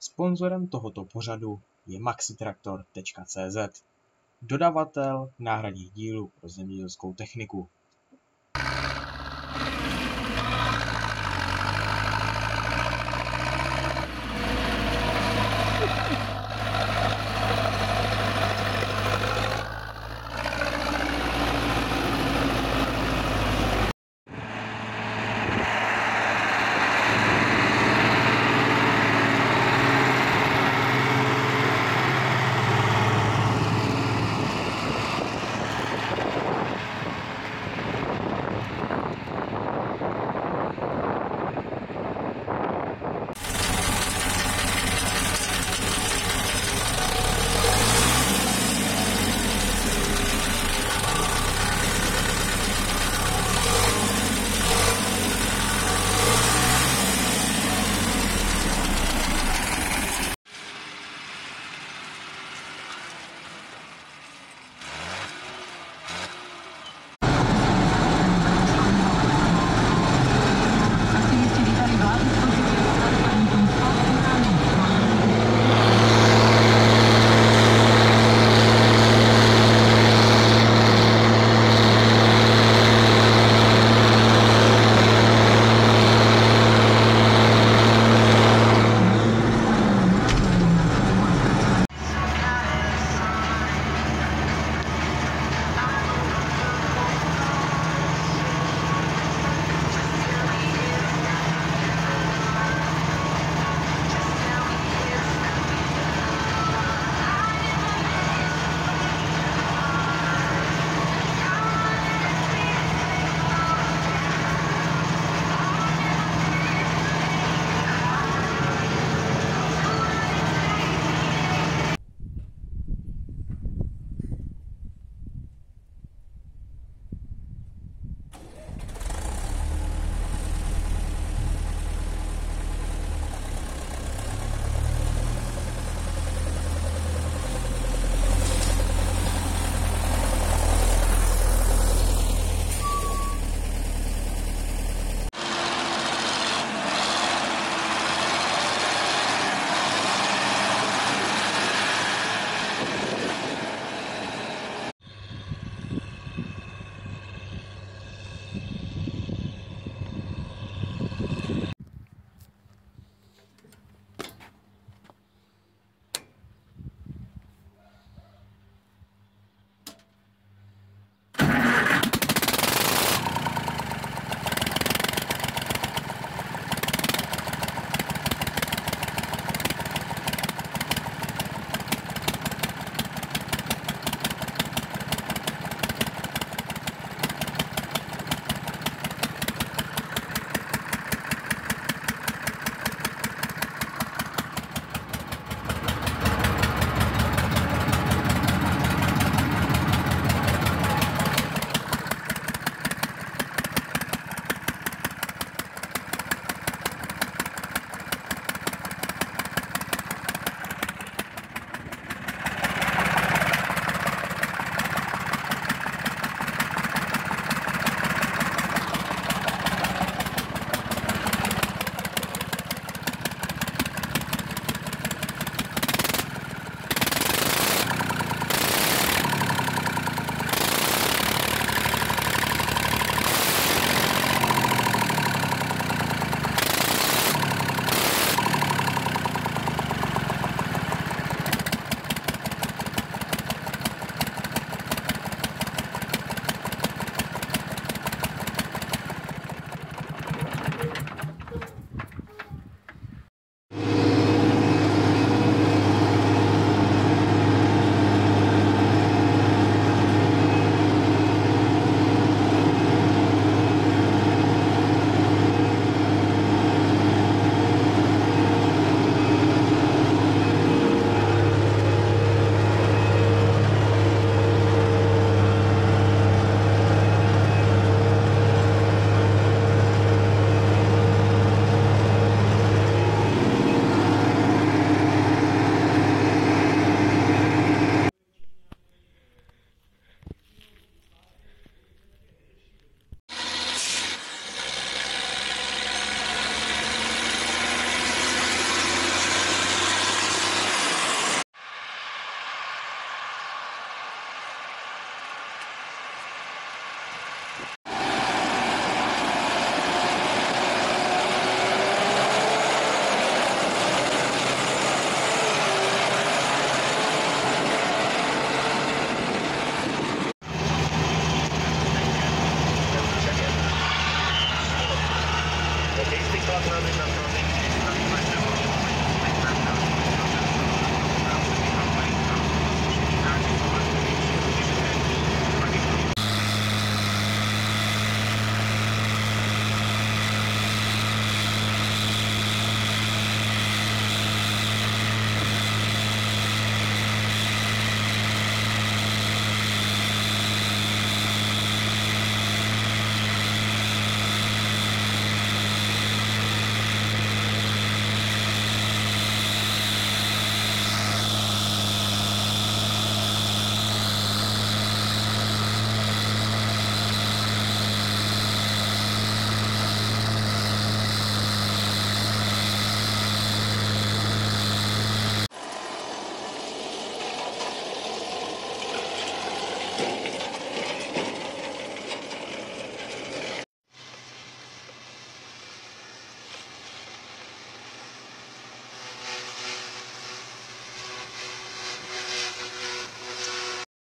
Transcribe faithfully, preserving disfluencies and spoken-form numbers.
Sponzorem tohoto pořadu je Maxitraktor tečka cé zet, dodavatel náhradních dílů pro zemědělskou techniku.